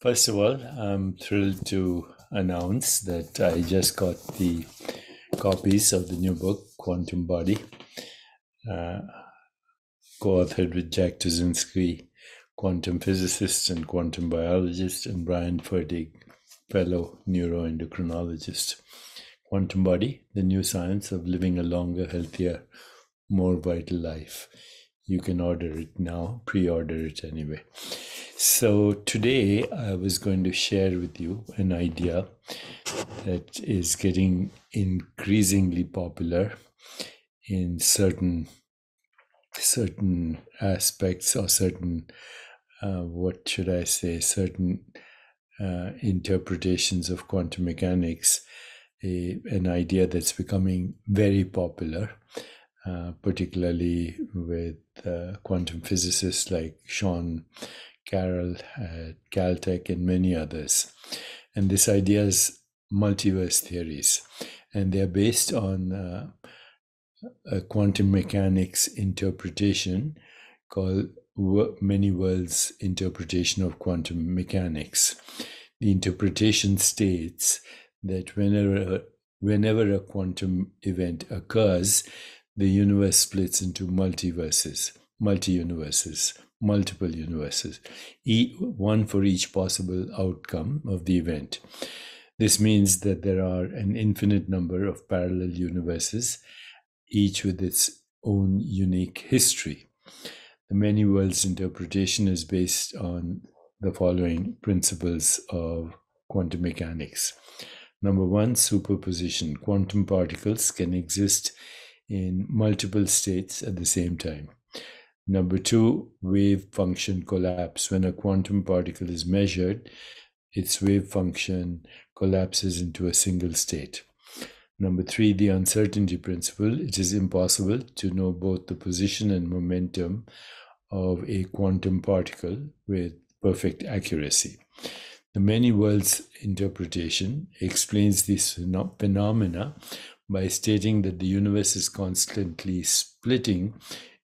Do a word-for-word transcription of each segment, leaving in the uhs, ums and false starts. First of all, I'm thrilled to announce that I just got the copies of the new book, Quantum Body, uh, co-authored with Jack Tuszynski, quantum physicist and quantum biologist, and Brian Fertig, fellow neuroendocrinologist. Quantum Body, the new science of living a longer, healthier, more vital life. You can order it now, pre-order it anyway. So today I was going to share with you an idea that is getting increasingly popular in certain certain aspects or certain, uh, what should I say, certain uh, interpretations of quantum mechanics, a, an idea that's becoming very popular, uh, particularly with uh, quantum physicists like Sean Carroll at Caltech and many others. And this idea is multiverse theories, and they're based on uh, a quantum mechanics interpretation called Many Worlds Interpretation of Quantum Mechanics. The interpretation states that whenever, whenever a quantum event occurs, the universe splits into multiverses, multi-universes, multiple universes, one for each possible outcome of the event. This means that there are an infinite number of parallel universes, each with its own unique history. The Many Worlds interpretation is based on the following principles of quantum mechanics. Number one, superposition. Quantum particles can exist in multiple states at the same time. Number two, wave function collapse. When a quantum particle is measured, its wave function collapses into a single state. Number three, the uncertainty principle. It is impossible to know both the position and momentum of a quantum particle with perfect accuracy. The Many Worlds interpretation explains these phenomena by stating that the universe is constantly splitting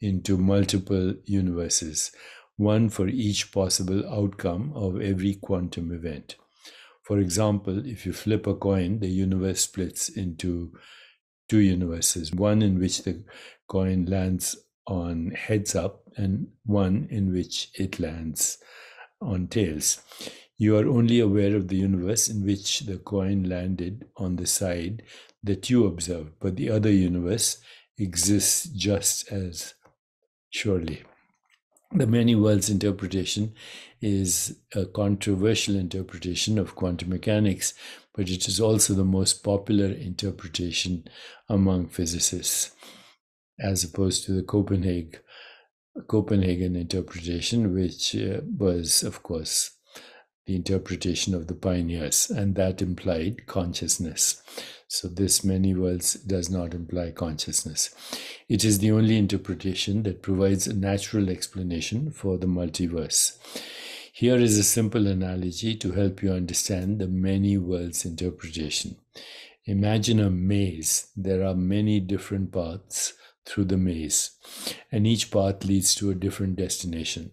into multiple universes, one for each possible outcome of every quantum event. For example, if you flip a coin, the universe splits into two universes, one in which the coin lands on heads up and one in which it lands on tails. You are only aware of the universe in which the coin landed on the side that you observed, but the other universe exists just as surely. The Many Worlds interpretation is a controversial interpretation of quantum mechanics, but it is also the most popular interpretation among physicists, as opposed to the Copenhagen, Copenhagen interpretation, which uh, was, of course, the interpretation of the pioneers, and that implied consciousness. So this Many Worlds does not imply consciousness. It is the only interpretation that provides a natural explanation for the multiverse. Here is a simple analogy to help you understand the Many Worlds interpretation. Imagine a maze. There are many different paths through the maze, and each path leads to a different destination.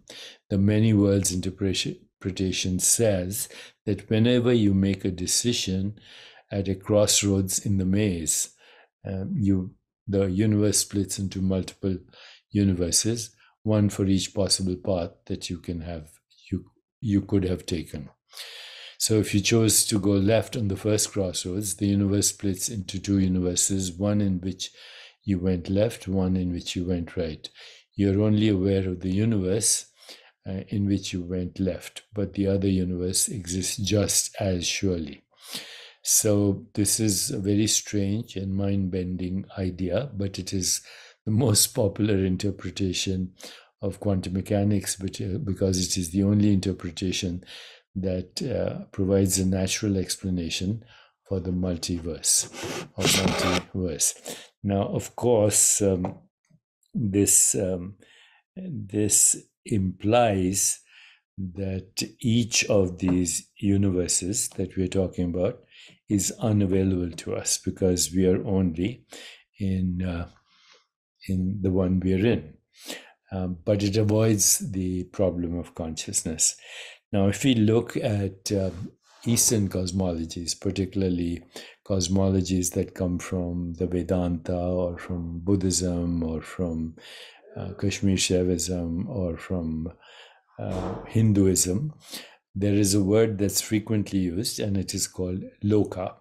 The Many Worlds interpretation says that whenever you make a decision at a crossroads in the maze, um, you, the universe splits into multiple universes, one for each possible path that you can have, you, you could have taken. So if you chose to go left on the first crossroads, the universe splits into two universes, one in which you went left, one in which you went right. You're only aware of the universe uh, in which you went left, but the other universe exists just as surely. So this is a very strange and mind-bending idea, but it is the most popular interpretation of quantum mechanics because it is the only interpretation that uh, provides a natural explanation for the multiverse, or multiverse. Now, of course, um, this, um, this implies that each of these universes that we're talking about is unavailable to us because we are only in uh, in the one we are in. Um, but it avoids the problem of consciousness. Now, if we look at um, Eastern cosmologies, particularly cosmologies that come from the Vedanta or from Buddhism or from uh, Kashmir Shaivism or from uh, Hinduism, there is a word that's frequently used, and it is called loka.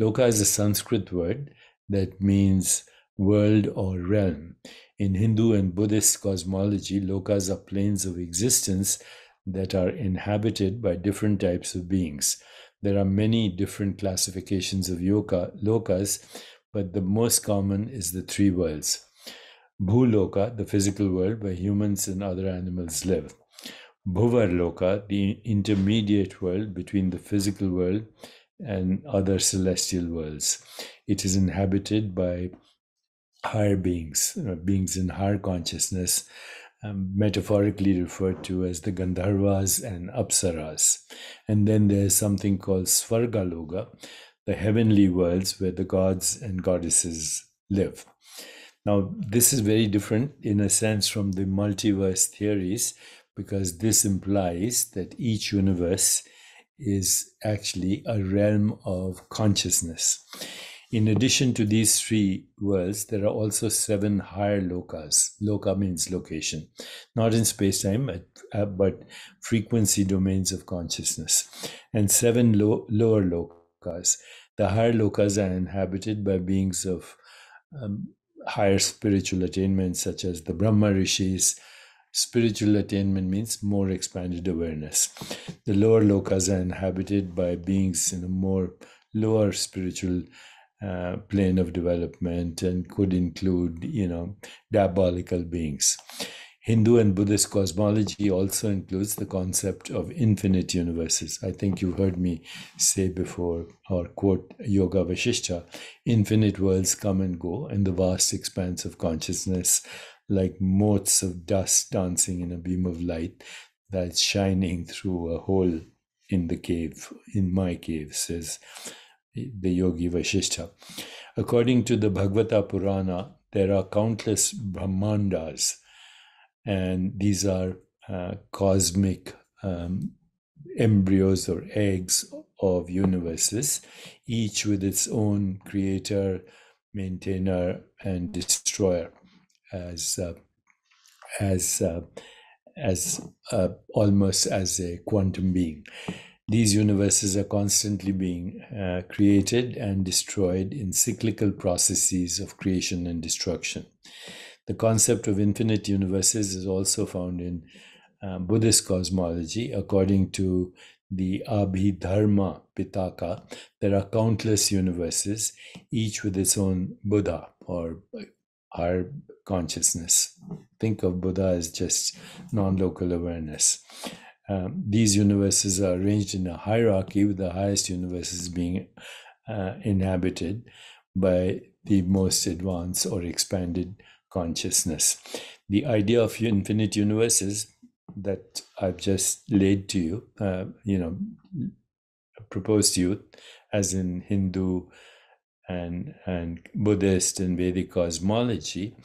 Loka is a Sanskrit word that means world or realm. In Hindu and Buddhist cosmology, lokas are planes of existence that are inhabited by different types of beings. There are many different classifications of yoga, lokas, but the most common is the three worlds. Bhuloka, the physical world where humans and other animals live. Bhuvarloka, the intermediate world between the physical world and other celestial worlds. It is inhabited by higher beings, you know, beings in higher consciousness, um, metaphorically referred to as the Gandharvas and Apsaras. And then there's something called Svargaloka, the heavenly worlds where the gods and goddesses live. Now, this is very different in a sense from the multiverse theories, because this implies that each universe is actually a realm of consciousness. In addition to these three worlds, there are also seven higher lokas. Loka means location, not in space-time, but frequency domains of consciousness, and seven low, lower lokas. The higher lokas are inhabited by beings of um, higher spiritual attainment, such as the Brahma Rishis. Spiritual attainment means more expanded awareness. The lower lokas are inhabited by beings in a more lower spiritual uh, plane of development, and could include, you know, diabolical beings. Hindu and Buddhist cosmology also includes the concept of infinite universes. I think you've heard me say before, or quote Yoga Vashistha, infinite worlds come and go, and the vast expanse of consciousness, like motes of dust dancing in a beam of light that's shining through a hole in the cave, in my cave, says the Yogi Vashistha. According to the Bhagavata Purana, there are countless Brahmandas, and these are uh, cosmic um, embryos or eggs of universes, each with its own creator, maintainer, and destroyer. As uh, as uh, as uh, almost as a quantum being, these universes are constantly being uh, created and destroyed in cyclical processes of creation and destruction. The concept of infinite universes is also found in uh, Buddhist cosmology. According to the Abhidharma Pitaka, there are countless universes, each with its own Buddha or our consciousness. Think of Buddha as just non-local awareness. Um, these universes are arranged in a hierarchy, with the highest universes being uh, inhabited by the most advanced or expanded consciousness. The idea of infinite universes that I've just laid to you, uh, you know, proposed to you, as in Hindu And, and Buddhist and Vedic cosmology,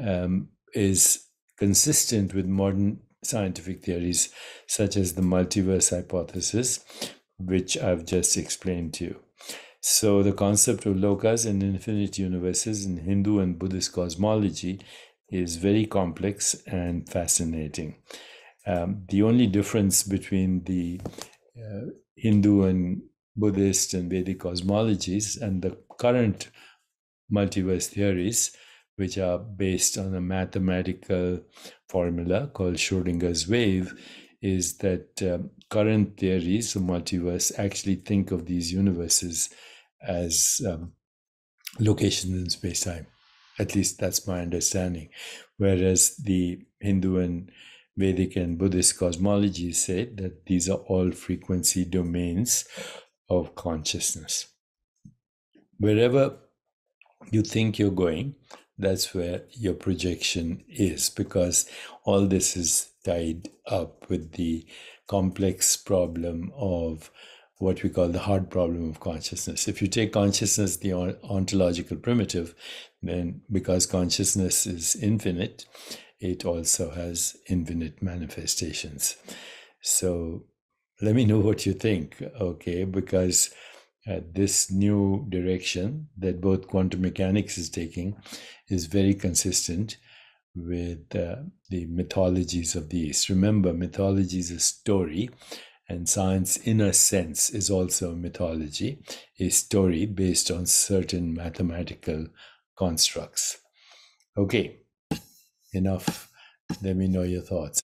um, is consistent with modern scientific theories such as the multiverse hypothesis, which I've just explained to you. So the concept of lokas and infinite universes in Hindu and Buddhist cosmology is very complex and fascinating. Um, the only difference between the uh, Hindu and Buddhist and Vedic cosmologies and the current multiverse theories, which are based on a mathematical formula called Schrödinger's wave, is that um, current theories of multiverse actually think of these universes as um, locations in space-time. At least that's my understanding. Whereas the Hindu and Vedic and Buddhist cosmologies say that these are all frequency domains of consciousness. Wherever you think you're going, that's where your projection is, because all this is tied up with the complex problem of what we call the hard problem of consciousness. If you take consciousness, the ontological primitive, then because consciousness is infinite, it also has infinite manifestations. So let me know what you think, okay? Because uh, this new direction that both quantum mechanics is taking is very consistent with uh, the mythologies of the East. Remember, mythology is a story, and science, in a sense, is also mythology, a story based on certain mathematical constructs. Okay, enough. Let me know your thoughts.